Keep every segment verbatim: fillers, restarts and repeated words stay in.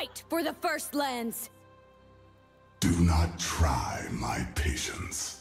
Fight for the First Lands! Do not try my patience.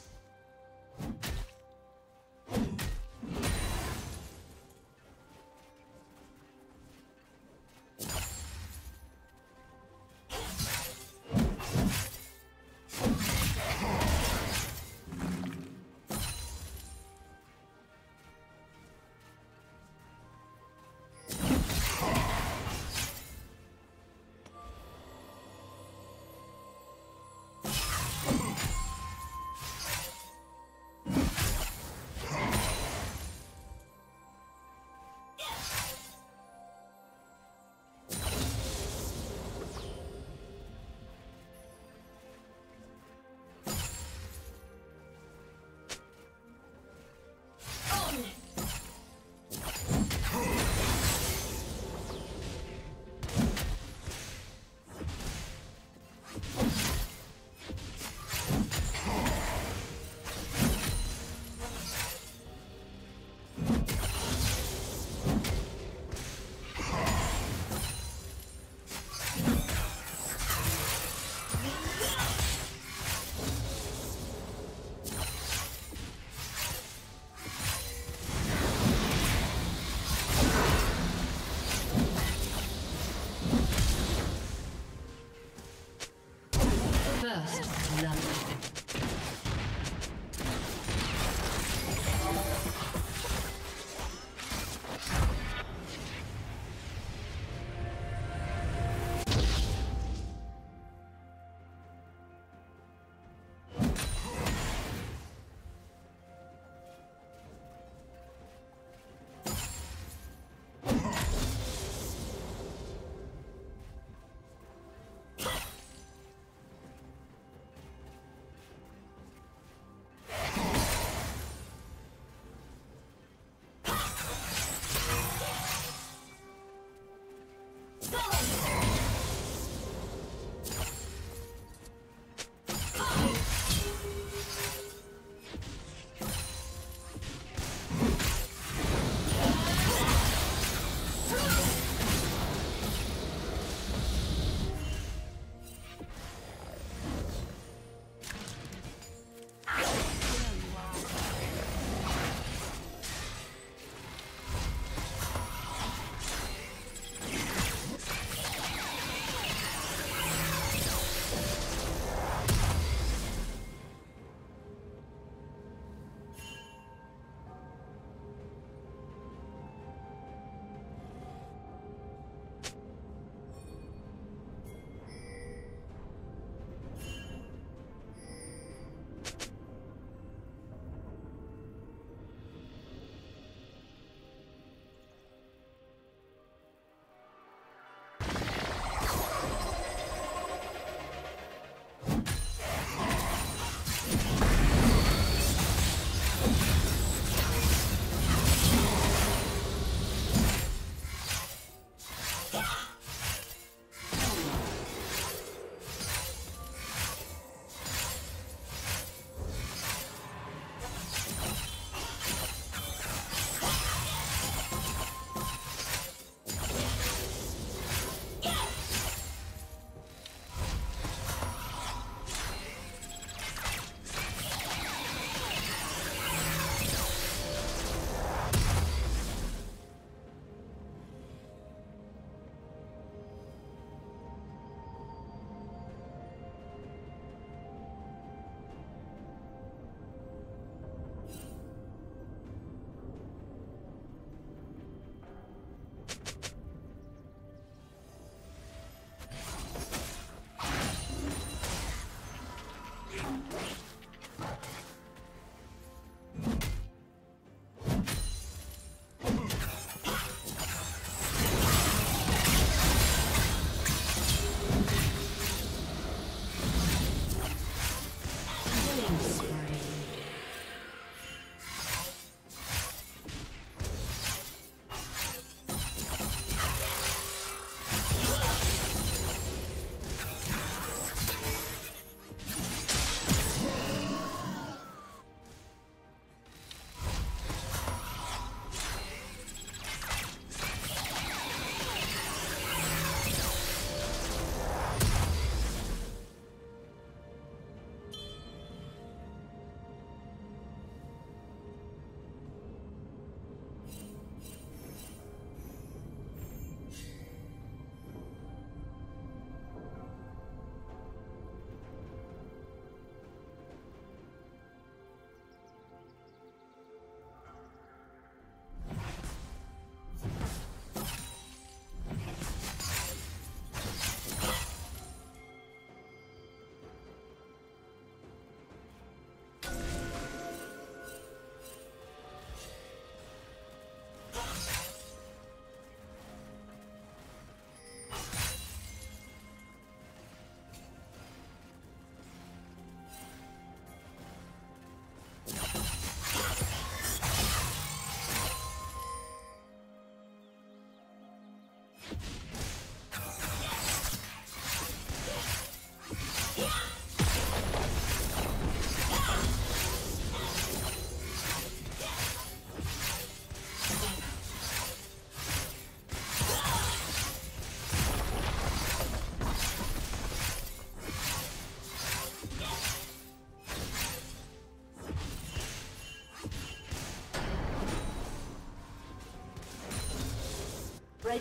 First love.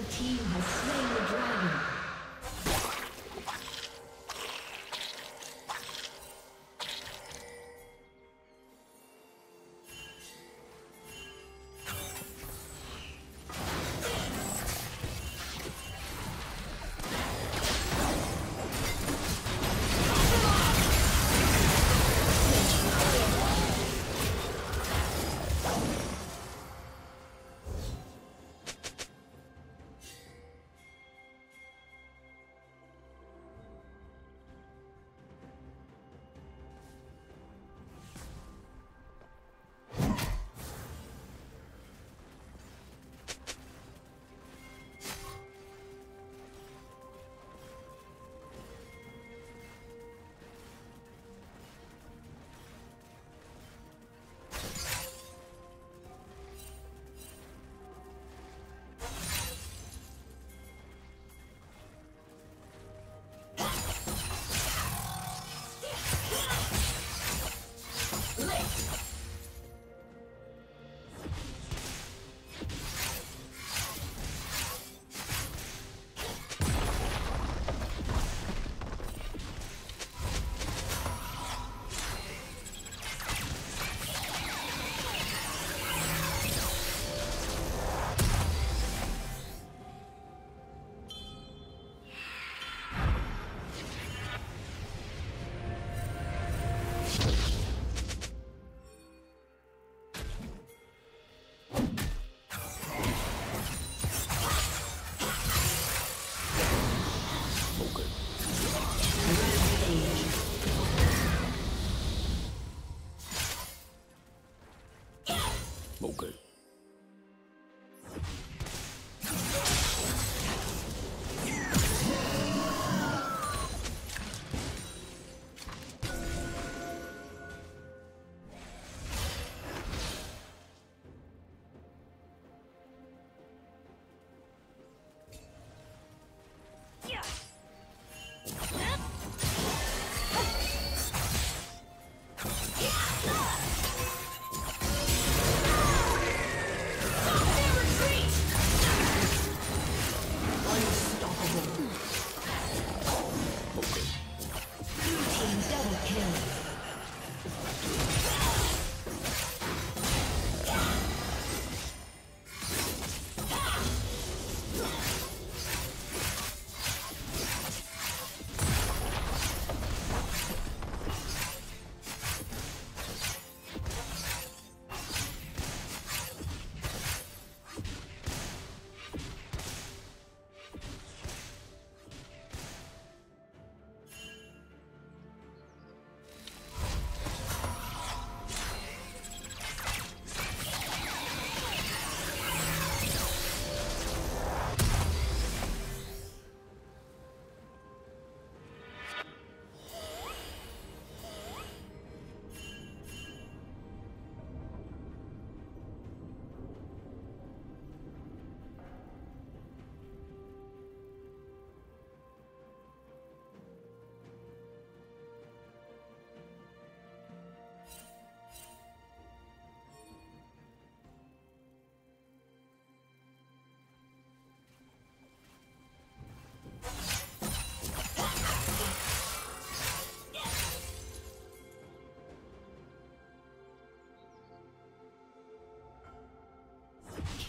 Red team has slain the dragon.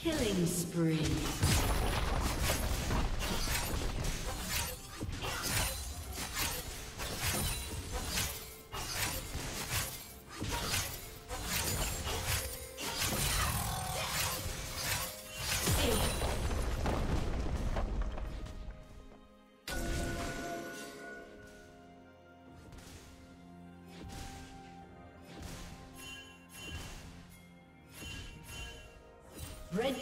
Killing spree. Red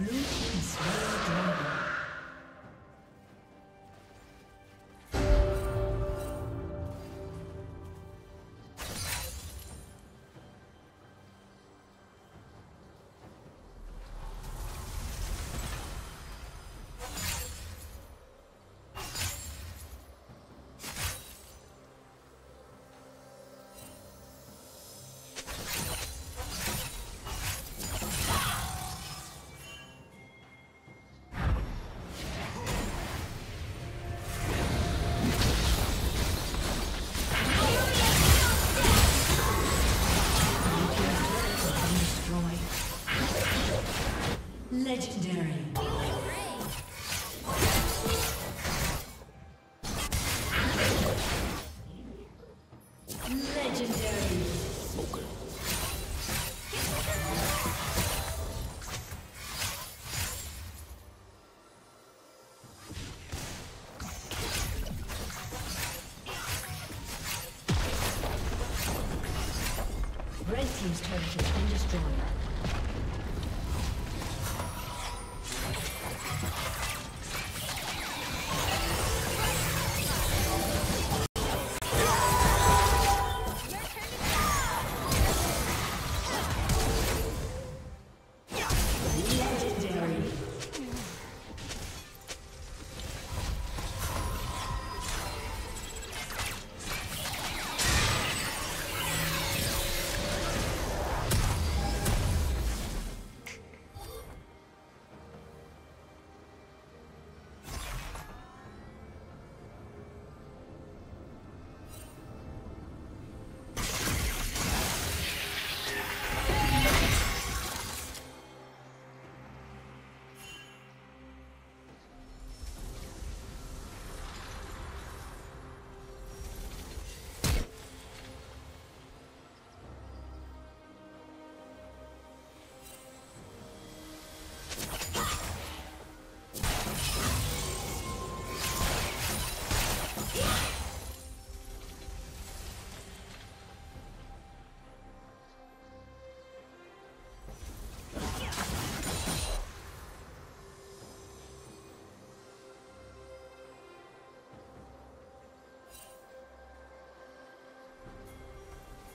Blue team slain dragon. Team's turret has been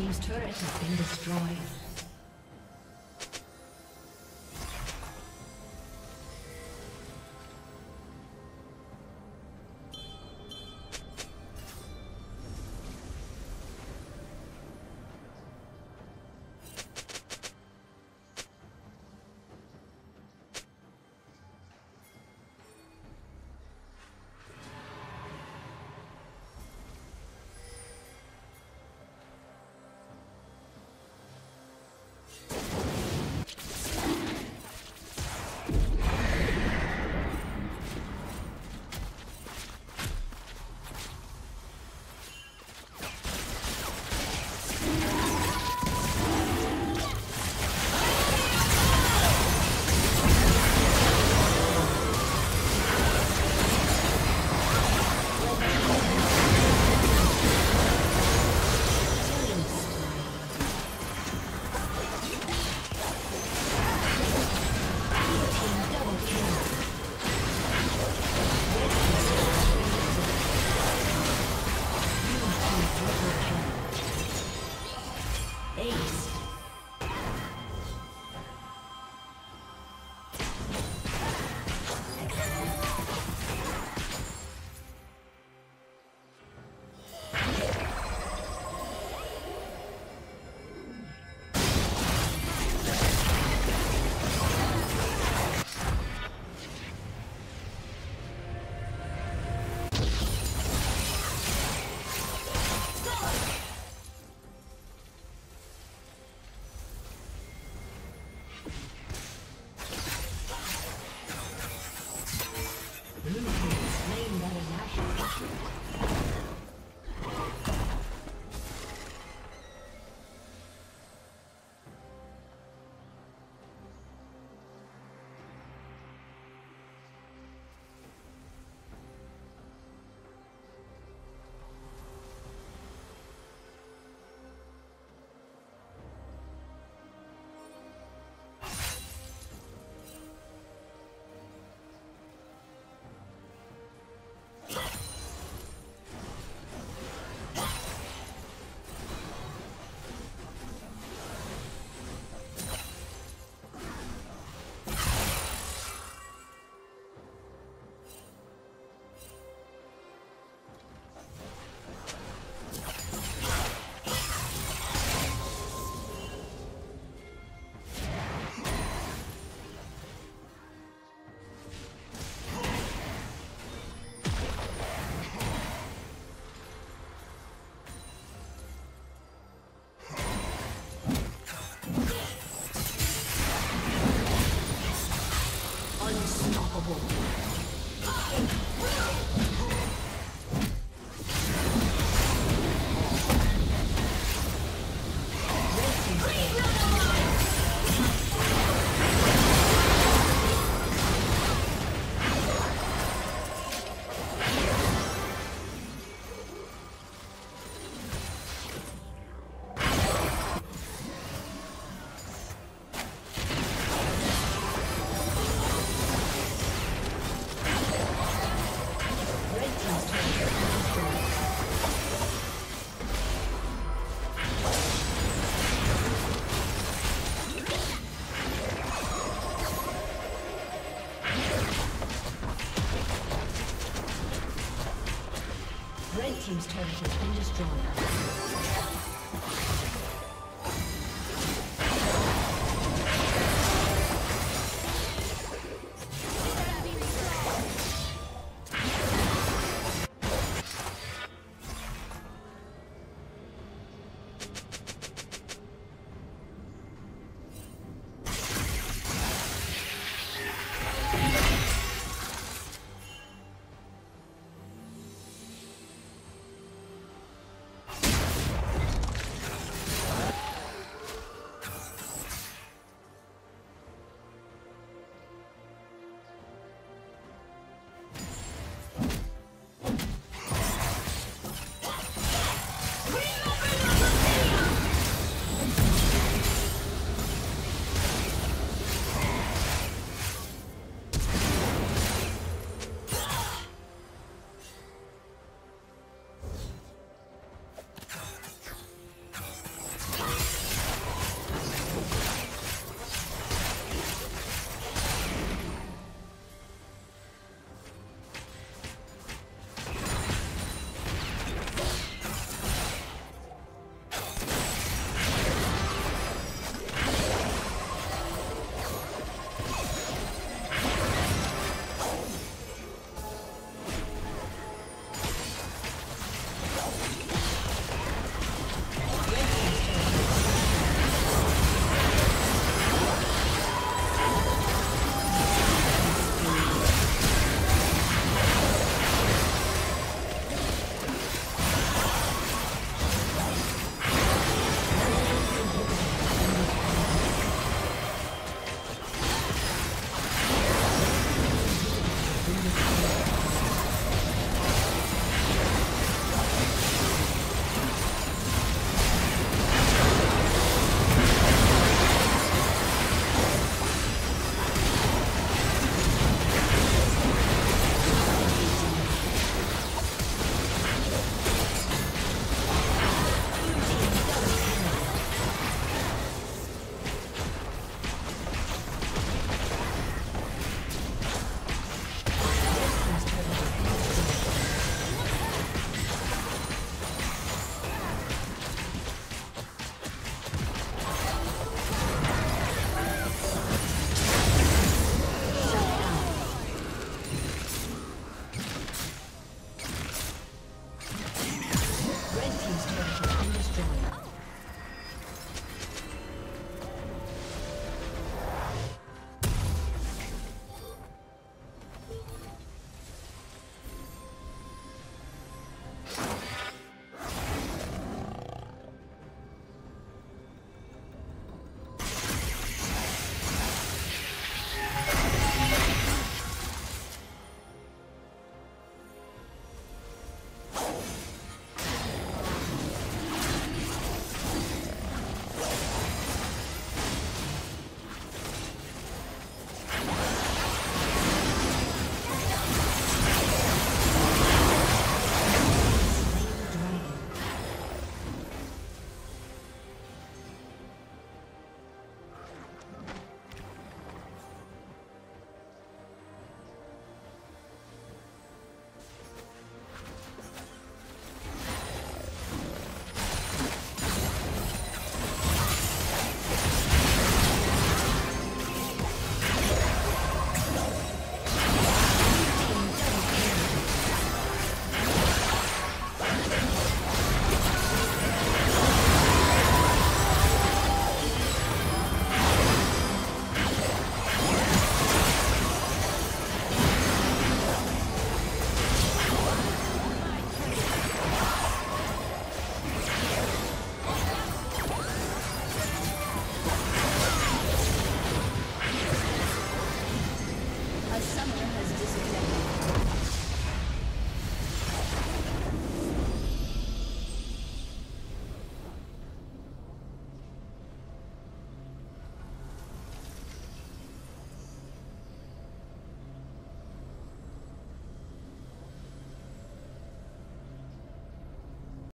His turret has been destroyed. Red team's turret has been destroyed.